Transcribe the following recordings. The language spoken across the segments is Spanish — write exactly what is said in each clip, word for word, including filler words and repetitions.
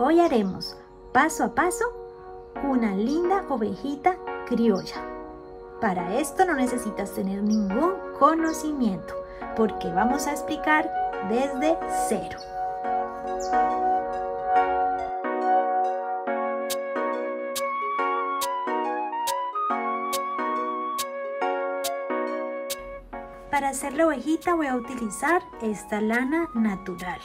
Hoy haremos paso a paso una linda ovejita criolla. Para esto no necesitas tener ningún conocimiento, porque vamos a explicar desde cero. Para hacer la ovejita voy a utilizar esta lana natural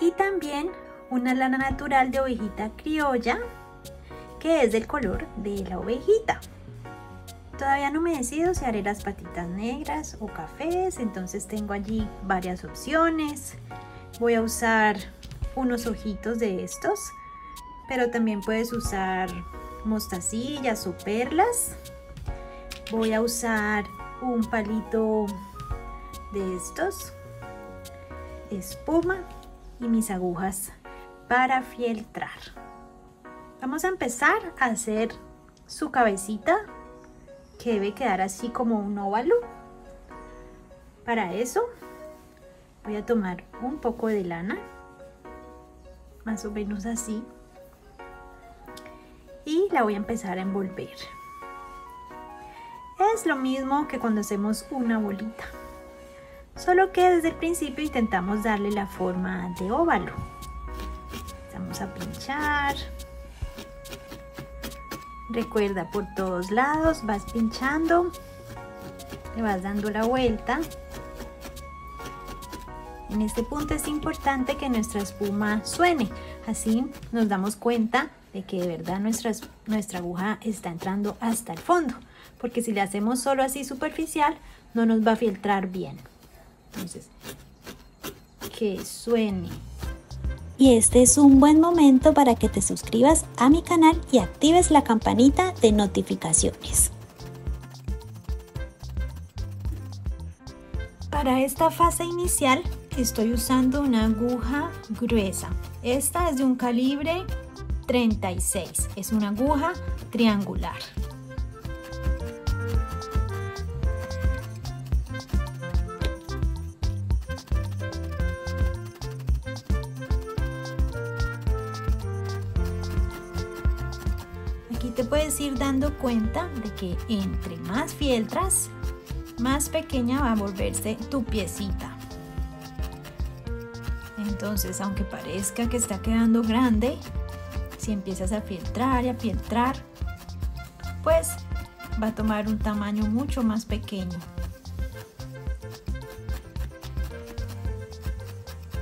y también una lana natural de ovejita criolla que es del color de la ovejita. Todavía no me decido si haré las patitas negras o cafés, entonces tengo allí varias opciones. Voy a usar unos ojitos de estos, pero también puedes usar mostacillas o perlas. Voy a usar un palito de estos, espuma y mis agujas para fieltrar. Vamos a empezar a hacer su cabecita, que debe quedar así como un óvalo. Para eso voy a tomar un poco de lana, más o menos así, y la voy a empezar a envolver. Es lo mismo que cuando hacemos una bolita, solo que desde el principio intentamos darle la forma de óvalo. Empezamos a pinchar. Recuerda, por todos lados vas pinchando, le vas dando la vuelta. En este punto es importante que nuestra espuma suene, así nos damos cuenta de que de verdad nuestra, nuestra aguja está entrando hasta el fondo, porque si le hacemos solo así superficial no nos va a filtrar bien. Entonces, que suene. Y este es un buen momento para que te suscribas a mi canal y actives la campanita de notificaciones. Para esta fase inicial estoy usando una aguja gruesa. Esta es de un calibre treinta y seis, es una aguja triangular. Te puedes ir dando cuenta de que entre más fieltras, más pequeña va a volverse tu piecita. Entonces, aunque parezca que está quedando grande, si empiezas a fieltrar y a fieltrar, pues va a tomar un tamaño mucho más pequeño.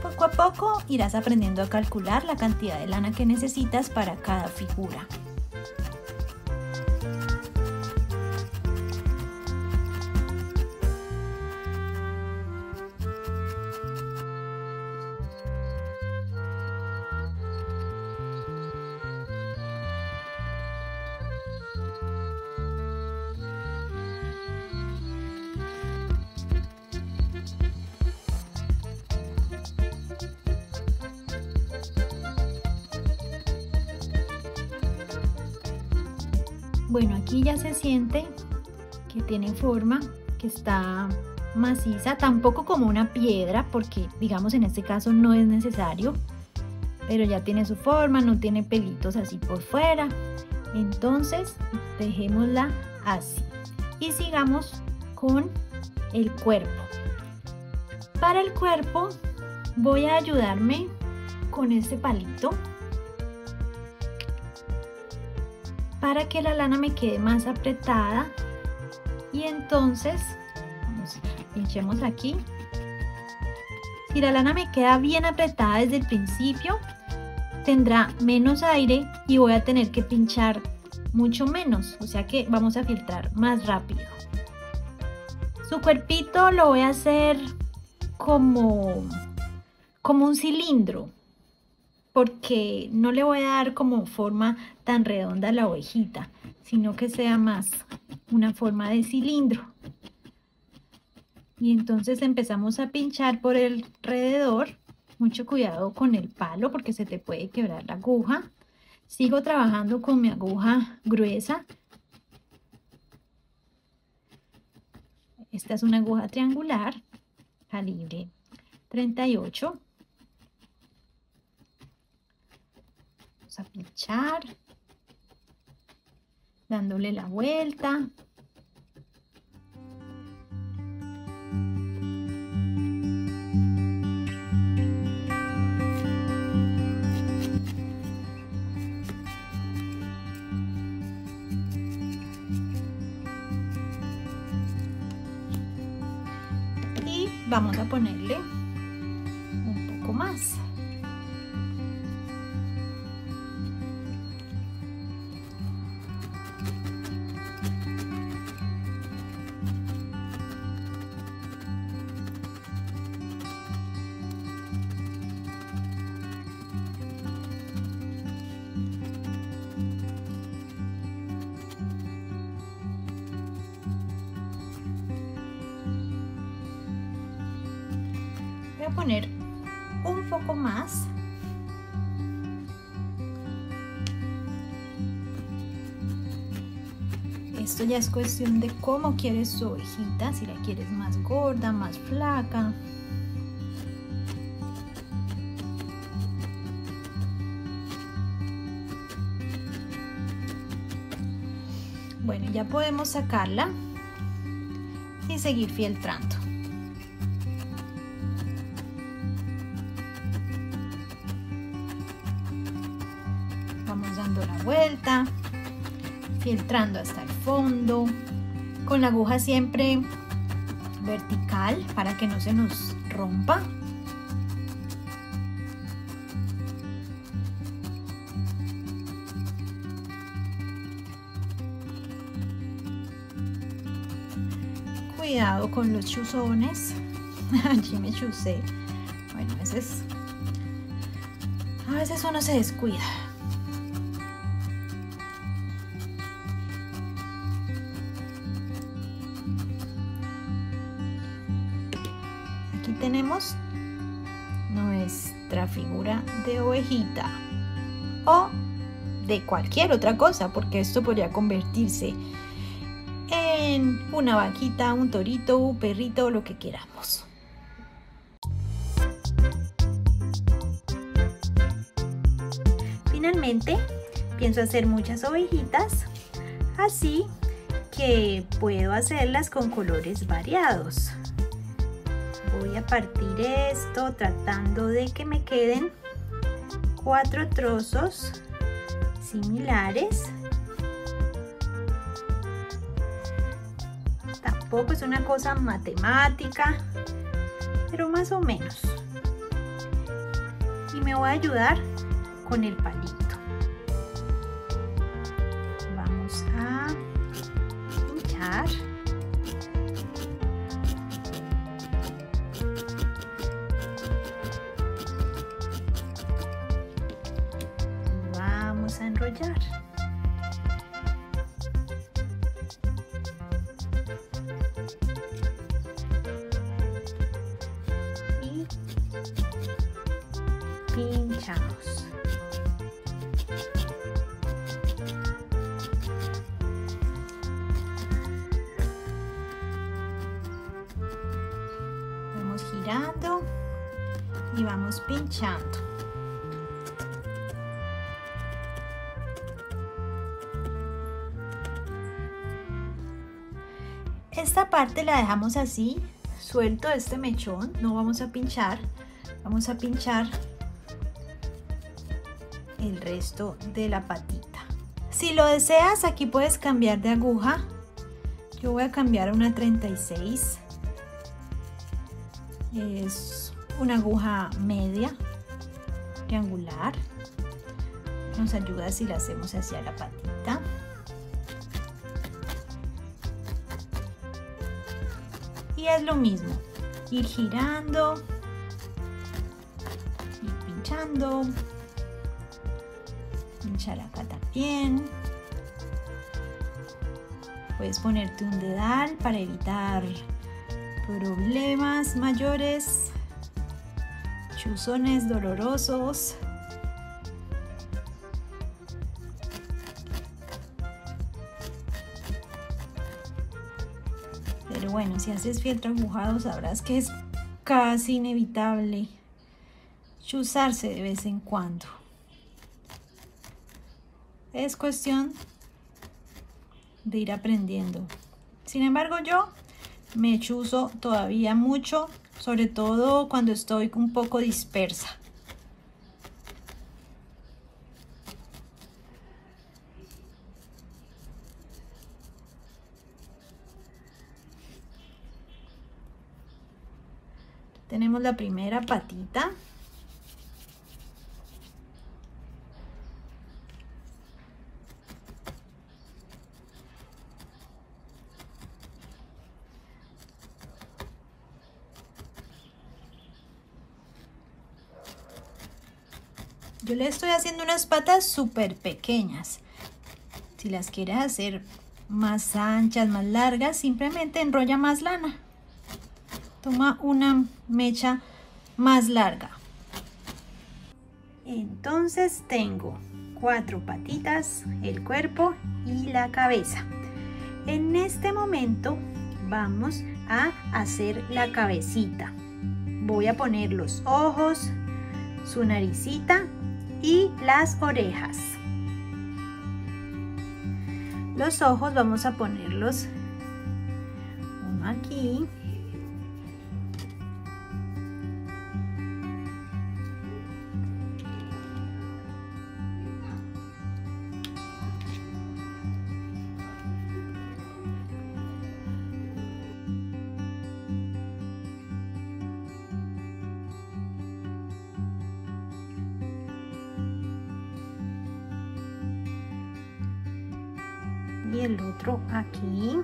Poco a poco irás aprendiendo a calcular la cantidad de lana que necesitas para cada figura. Bueno, aquí ya se siente que tiene forma, que está maciza, tampoco como una piedra, porque digamos en este caso no es necesario, pero ya tiene su forma, no tiene pelitos así por fuera. Entonces dejémosla así y sigamos con el cuerpo. Para el cuerpo voy a ayudarme con este palito para que la lana me quede más apretada, y entonces vamos, pinchemos aquí. Si la lana me queda bien apretada desde el principio, tendrá menos aire y voy a tener que pinchar mucho menos, o sea que vamos a filtrar más rápido. Su cuerpito lo voy a hacer como, como un cilindro, porque no le voy a dar como forma tan redonda a la ovejita, sino que sea más una forma de cilindro. Y entonces empezamos a pinchar por alrededor. Mucho cuidado con el palo porque se te puede quebrar la aguja. Sigo trabajando con mi aguja gruesa. Esta es una aguja triangular, calibre treinta y ocho. vamos a pinchar, dándole la vuelta. Y vamos a ponerle un poco más. A poner un poco más . Esto ya es cuestión de cómo quieres tu ovejita, si la quieres más gorda, más flaca. Bueno, ya podemos sacarla y seguir fieltrando. La vuelta, filtrando hasta el fondo con la aguja siempre vertical para que no se nos rompa. Cuidado con los chuzones. Allí me chusé. Bueno, a veces a veces uno se descuida. Tenemos nuestra figura de ovejita o de cualquier otra cosa, porque esto podría convertirse en una vaquita, un torito, un perrito, lo que queramos. Finalmente, pienso hacer muchas ovejitas, así que puedo hacerlas con colores variados. Voy a partir esto tratando de que me queden cuatro trozos similares. Tampoco es una cosa matemática, pero más o menos. Y me voy a ayudar con el palito. Vamos a pinchar. A enrollar. Y pinchamos. Vamos girando y vamos pinchando. Esta parte la dejamos así, suelto este mechón, no vamos a pinchar, vamos a pinchar el resto de la patita. Si lo deseas, aquí puedes cambiar de aguja, yo voy a cambiar a una treinta y seis, es una aguja media, triangular, nos ayuda si la hacemos hacia la patita. Y es lo mismo, ir girando, ir pinchando, pinchar acá también. Puedes ponerte un dedal para evitar problemas mayores, chuzones dolorosos. Pero bueno, si haces fieltro agujado sabrás que es casi inevitable chuzarse de vez en cuando. Es cuestión de ir aprendiendo. Sin embargo, yo me hechuzo todavía mucho, sobre todo cuando estoy un poco dispersa. Tenemos la primera patita. Yo le estoy haciendo unas patas súper pequeñas. Si las quieres hacer más anchas, más largas, simplemente enrolla más lana. Toma una mecha más larga. Entonces tengo cuatro patitas, el cuerpo y la cabeza. En este momento vamos a hacer la cabecita. Voy a poner los ojos, su naricita y las orejas. Los ojos vamos a ponerlos uno aquí. Y el otro aquí.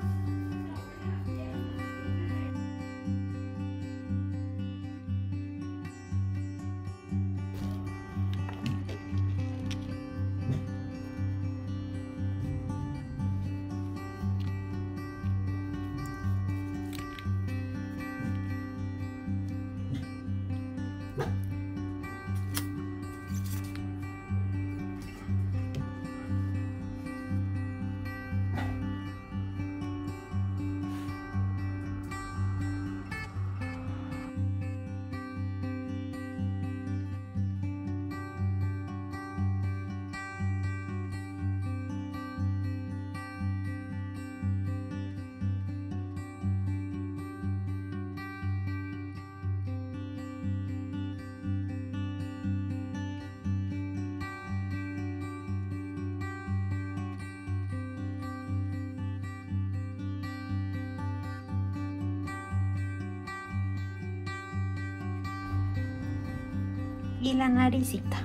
Y la naricita.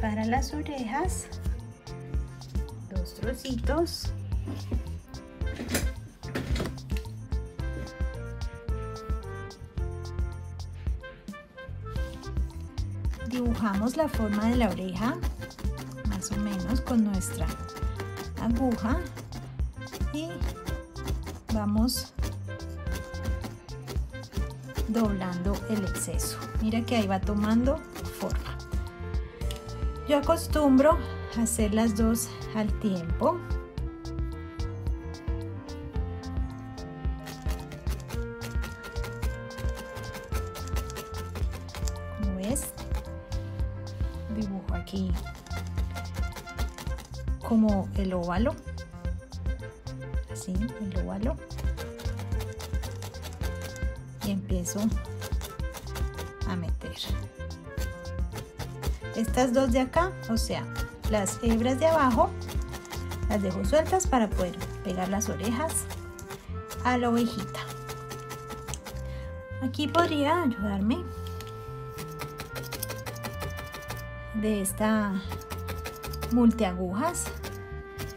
Para las orejas, dos trocitos. Dibujamos la forma de la oreja, más o menos con nuestra aguja, y vamos doblando el exceso. Mira que ahí va tomando forma. Yo acostumbro hacer las dos al tiempo. Como ves, dibujo aquí como el óvalo, así el óvalo, y empiezo a meter estas dos de acá, o sea, las hebras de abajo las dejo sueltas para poder pegar las orejas a la ovejita. Aquí podría ayudarme de esta multiagujas,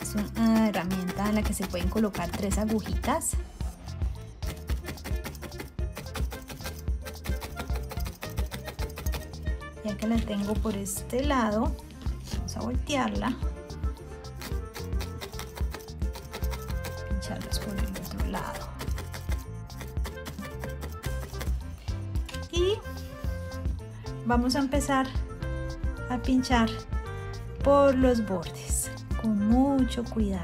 es una herramienta en la que se pueden colocar tres agujitas. Ya que la tengo por este lado, vamos a voltearla, pincharlas por el otro lado y vamos a empezar a pinchar por los bordes con mucho cuidado.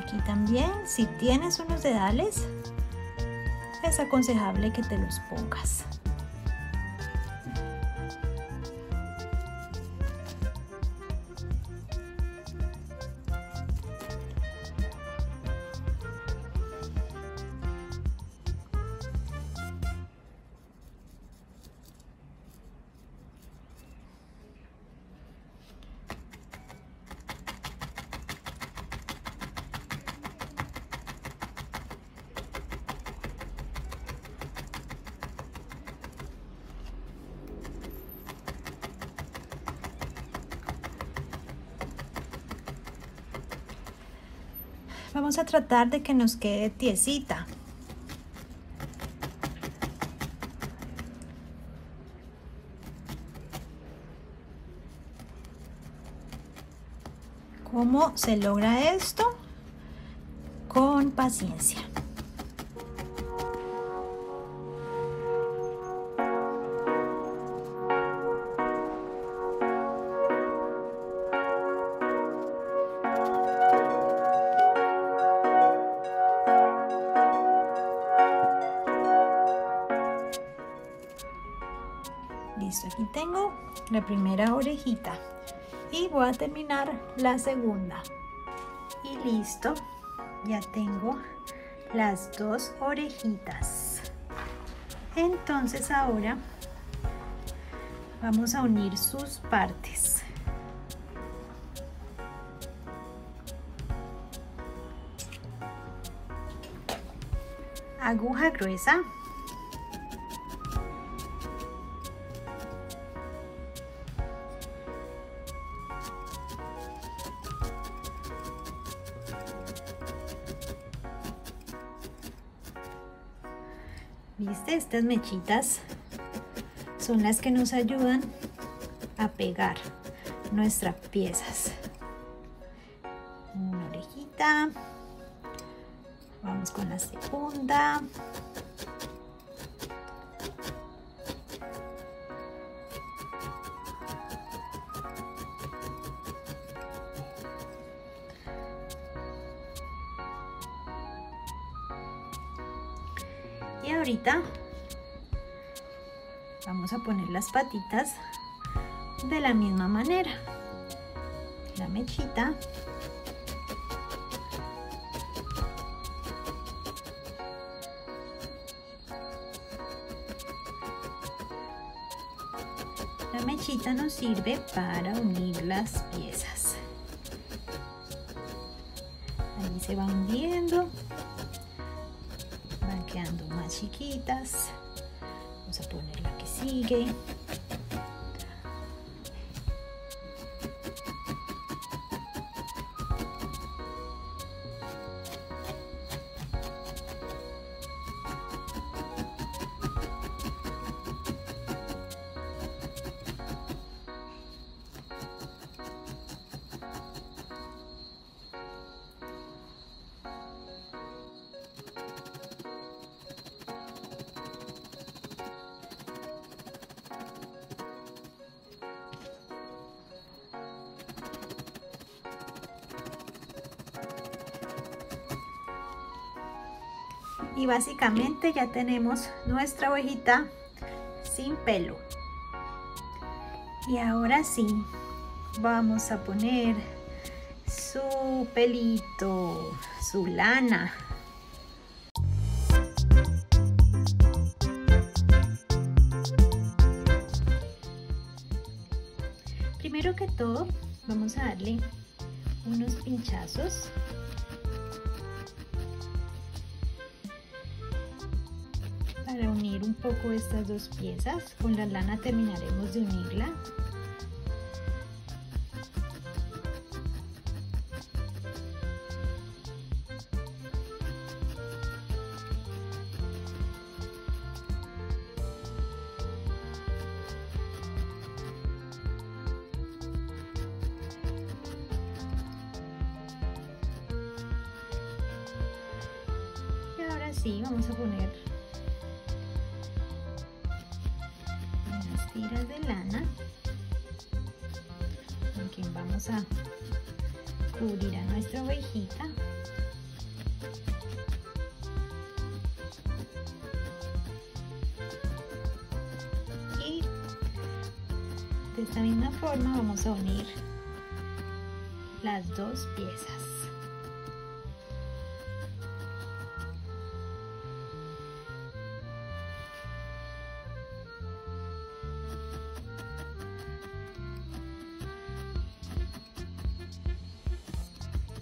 Aquí también, si tienes unos dedales, es aconsejable que te los pongas. Vamos a tratar de que nos quede tiesita. ¿Cómo se logra esto? Con paciencia. Listo, aquí tengo la primera orejita y voy a terminar la segunda. Y listo, ya tengo las dos orejitas. Entonces ahora vamos a unir sus partes. Aguja gruesa. ¿Viste? Estas mechitas son las que nos ayudan a pegar nuestras piezas. Una orejita, vamos con la segunda. Y ahorita vamos a poner las patitas de la misma manera, la mechita, la mechita nos sirve para unir las piezas, ahí se va hundiendo, quedando más chiquitas. Vamos a poner la que sigue. y básicamente ya tenemos nuestra ovejita sin pelo. Y ahora sí, vamos a poner su pelito, su lana. Primero que todo, vamos a darle unos pinchazos. Para unir un poco estas dos piezas, con la lana terminaremos de unirla. Y ahora sí, vamos a poner tiras de lana con quien vamos a cubrir a nuestra ovejita. Y de esta misma forma vamos a unir las dos piezas.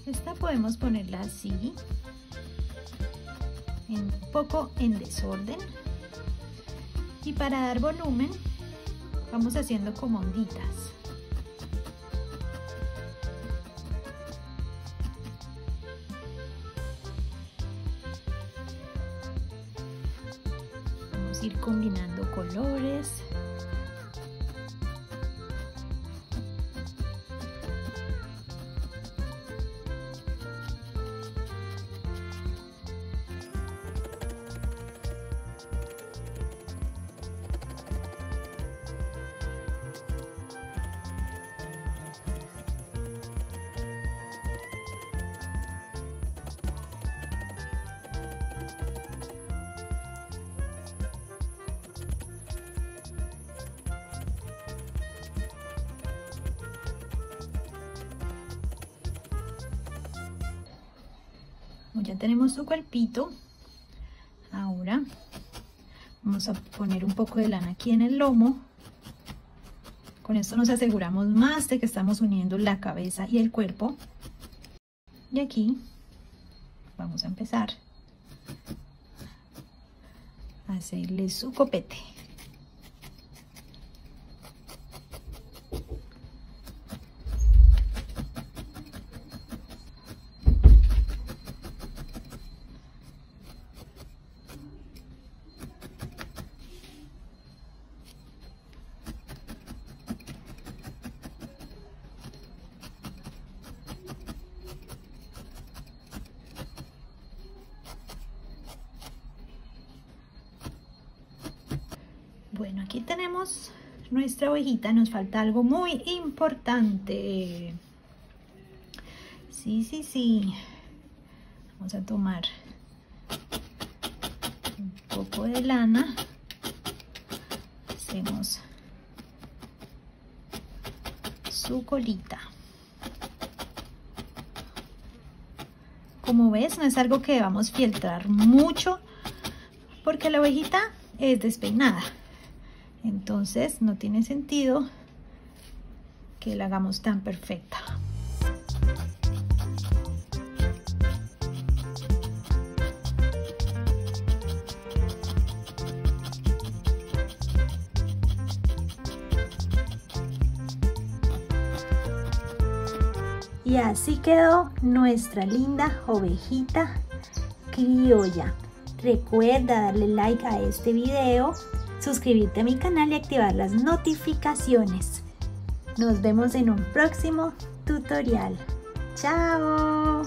Esta podemos ponerla así, un poco en desorden, y para dar volumen vamos haciendo como onditas. Vamos a ir combinando colores. Ya tenemos su cuerpito. Ahora vamos a poner un poco de lana aquí en el lomo. Con esto nos aseguramos más de que estamos uniendo la cabeza y el cuerpo. Y aquí vamos a empezar a hacerle su copete. Bueno, aquí tenemos nuestra ovejita. Nos falta algo muy importante. Sí, sí, sí. Vamos a tomar un poco de lana. Hacemos su colita. Como ves, no es algo que debamos fieltrar mucho, porque la ovejita es despeinada. Entonces no tiene sentido que la hagamos tan perfecta. Y así quedó nuestra linda ovejita criolla. Recuerda darle like a este video, suscribirte a mi canal y activar las notificaciones. Nos vemos en un próximo tutorial. ¡Chao!